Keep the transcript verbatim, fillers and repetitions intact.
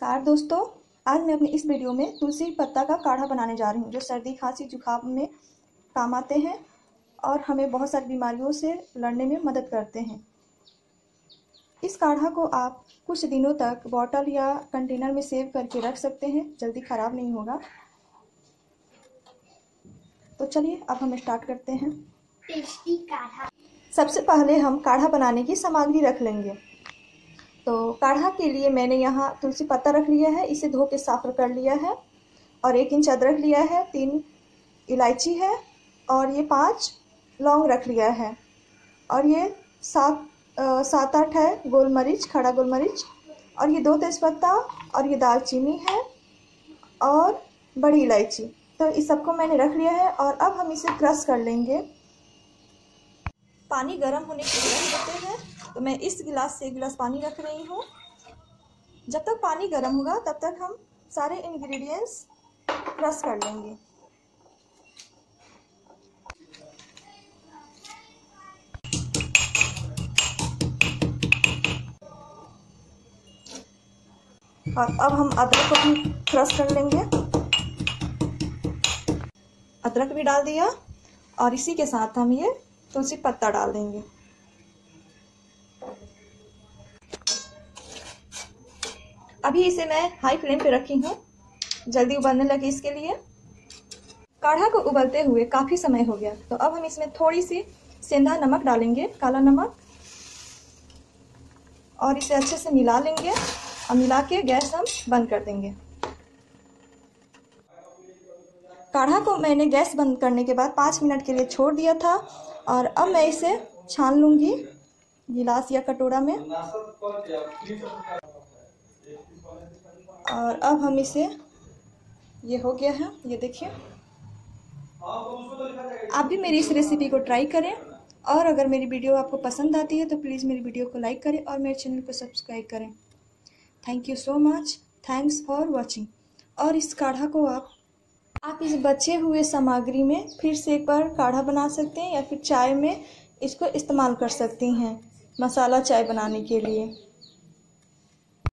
नमस्कार दोस्तों, आज मैं अपने इस वीडियो में तुलसी पत्ता का काढ़ा बनाने जा रही हूँ जो सर्दी खांसी जुकाम में काम आते हैं और हमें बहुत सारी बीमारियों से लड़ने में मदद करते हैं। इस काढ़ा को आप कुछ दिनों तक बॉटल या कंटेनर में सेव करके रख सकते हैं, जल्दी ख़राब नहीं होगा। तो चलिए अब हम स्टार्ट करते हैं टेस्टी काढ़ा। सबसे पहले हम काढ़ा बनाने की सामग्री रख लेंगे। तो काढ़ा के लिए मैंने यहाँ तुलसी पत्ता रख लिया है, इसे धो के साफ कर लिया है और एक इंच अदरक लिया है, तीन इलायची है और ये पांच लौंग रख लिया है और ये सात सात आठ है गोल मरीच, खड़ा गोल मरीच और ये दो तेज़पत्ता और ये दालचीनी है और बड़ी इलायची। तो इस सबको मैंने रख लिया है और अब हम इसे क्रश कर लेंगे। पानी गर्म होने के लिए रखते हैं, तो मैं इस गिलास से एक गिलास पानी रख रही हूँ। जब तक पानी गर्म होगा तब तक हम सारे इंग्रेडिएंट्स क्रश कर लेंगे। और अब हम अदरक को भी क्रश कर लेंगे। अदरक भी डाल दिया और इसी के साथ हम ये तुलसी पत्ता डाल देंगे। अभी इसे मैं हाई फ्लेम पे रखी हूँ, जल्दी उबलने लगी। इसके लिए काढ़ा को उबलते हुए काफ़ी समय हो गया, तो अब हम इसमें थोड़ी सी सेंधा नमक डालेंगे, काला नमक, और इसे अच्छे से मिला लेंगे और मिला के गैस हम बंद कर देंगे। काढ़ा को मैंने गैस बंद करने के बाद पाँच मिनट के लिए छोड़ दिया था और अब मैं इसे छान लूँगी गिलास या कटोरा में। और अब हम इसे, ये हो गया है, ये देखिए। आप भी मेरी इस रेसिपी को ट्राई करें और अगर मेरी वीडियो आपको पसंद आती है तो प्लीज़ मेरी वीडियो को लाइक करें और मेरे चैनल को सब्सक्राइब करें। Thank you so much, thanks for watching. और इस काढ़ा को आप आप इस बचे हुए सामग्री में फिर से एक बार काढ़ा बना सकते हैं या फिर चाय में इसको इस्तेमाल कर सकती हैं मसाला चाय बनाने के लिए।